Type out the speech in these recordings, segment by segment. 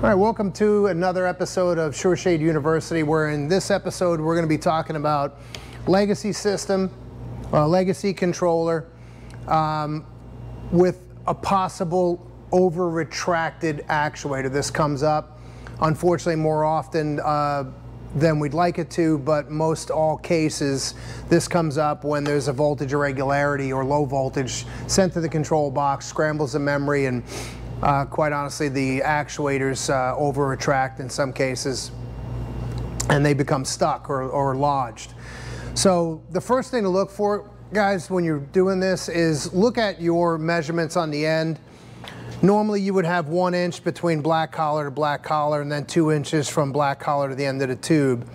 All right, welcome to another episode of SureShade University, where in this episode we're going to be talking about legacy system, legacy controller, with a possible over-retracted actuator. This comes up, unfortunately, more often than we'd like it to, but most all cases, this comes up when there's a voltage irregularity or low voltage sent to the control box, scrambles the memory, and quite honestly, the actuators over-retract in some cases, and they become stuck or lodged. So the first thing to look for, guys, when you're doing this is look at your measurements on the end. Normally, you would have 1 inch between black collar to black collar, and then 2 inches from black collar to the end of the tube.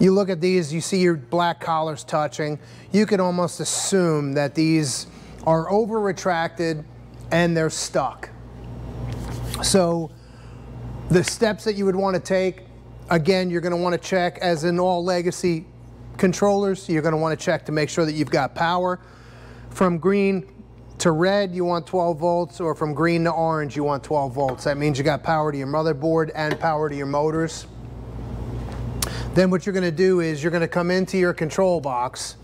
You look at these, you see your black collars touching. You can almost assume that these are over-retracted and they're stuck. So the steps that you would want to take, again, you're going to want to check, as in all legacy controllers, you're going to want to check to make sure that you've got power. From green to red, you want 12 volts, or from green to orange, you want 12 volts. That means you got power to your motherboard and power to your motors. Then what you're going to do is you're going to come into your control box.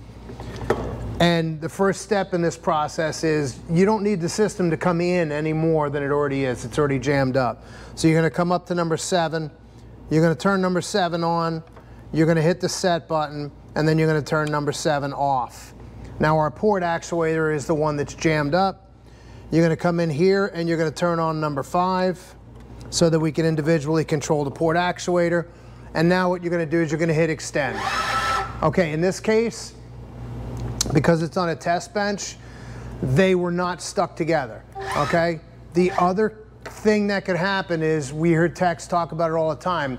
And the first step in this process is you don't need the system to come in any more than it already is. It's already jammed up. So you're going to come up to number 7. You're going to turn number 7 on. You're going to hit the set button, and then you're going to turn number 7 off. Now our port actuator is the one that's jammed up. You're going to come in here and you're going to turn on number 5 so that we can individually control the port actuator. And now what you're going to do is you're going to hit extend. Okay, in this case, because it's on a test bench, they were not stuck together, okay? The other thing that could happen is, we heard techs talk about it all the time,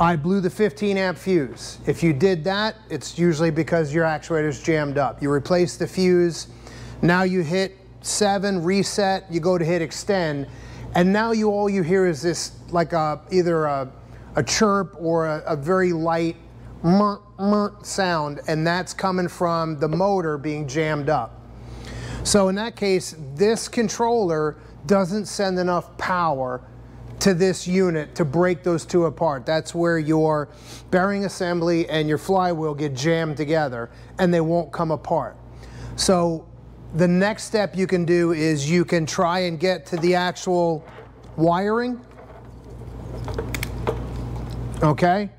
I blew the 15 amp fuse. If you did that, it's usually because your actuator's jammed up. You replace the fuse, now you hit 7, reset, you go to hit extend, and now you all you hear is this, like either a chirp or a very light sound, and that's coming from the motor being jammed up. So in that case, this controller doesn't send enough power to this unit to break those two apart. That's where your bearing assembly and your flywheel get jammed together and they won't come apart. So the next step you can do is you can try and get to the actual wiring. Okay?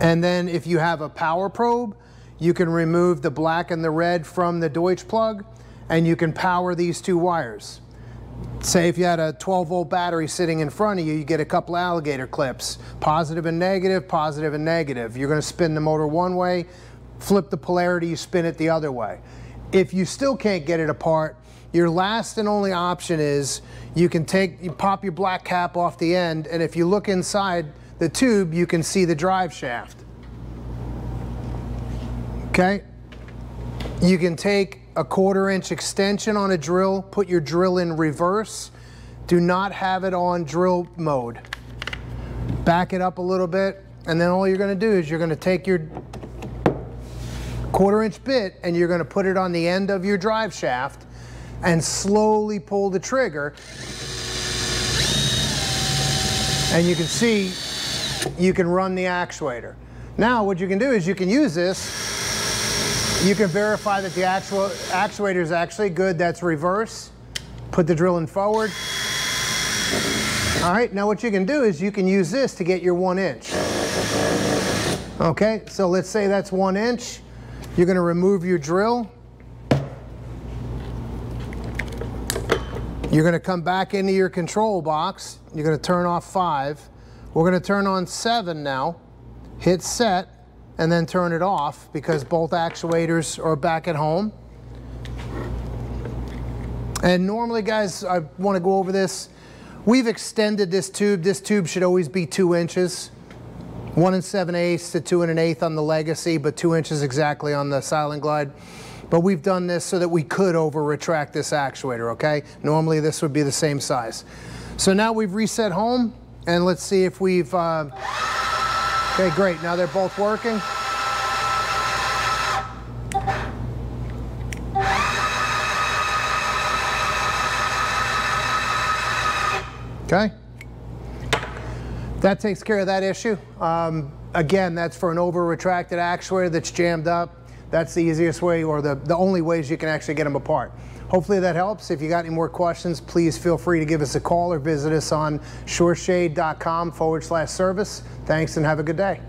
And then if you have a power probe, you can remove the black and the red from the Deutsch plug, and you can power these two wires. Say if you had a 12 volt battery sitting in front of you, you get a couple alligator clips, positive and negative, positive and negative. You're going to spin the motor one way, flip the polarity, you spin it the other way. If you still can't get it apart, your last and only option is you can pop your black cap off the end, and if you look inside the tube, you can see the drive shaft. Okay? You can take a 1/4 inch extension on a drill, put your drill in reverse. Do not have it on drill mode. Back it up a little bit, and then all you're going to do is you're going to take your 1/4 inch bit and you're going to put it on the end of your drive shaft and slowly pull the trigger. And you can see you can run the actuator. Now what you can do is you can use this, you can verify that the actuator is actually good, that's reverse, put the drill in forward. All right, now what you can do is you can use this to get your 1 inch. Okay, so let's say that's 1 inch, you're going to remove your drill. You're going to come back into your control box, you're going to turn off 5. We're going to turn on 7 now, hit set, and then turn it off because both actuators are back at home. And normally, guys, I want to go over this. We've extended this tube. This tube should always be 2 inches, 1 7/8 to 2 1/8 on the legacy, but 2 inches exactly on the Silent Glide. But we've done this so that we could over-retract this actuator, okay? Normally, this would be the same size. So now we've reset home. And let's see if we've, okay, great. Now they're both working. Okay. That takes care of that issue. Again, that's for an over-retracted actuator that's jammed up. That's the easiest way, or the only ways you can actually get them apart. Hopefully that helps. If you got any more questions, please feel free to give us a call or visit us on sureshade.com/service. Thanks and have a good day.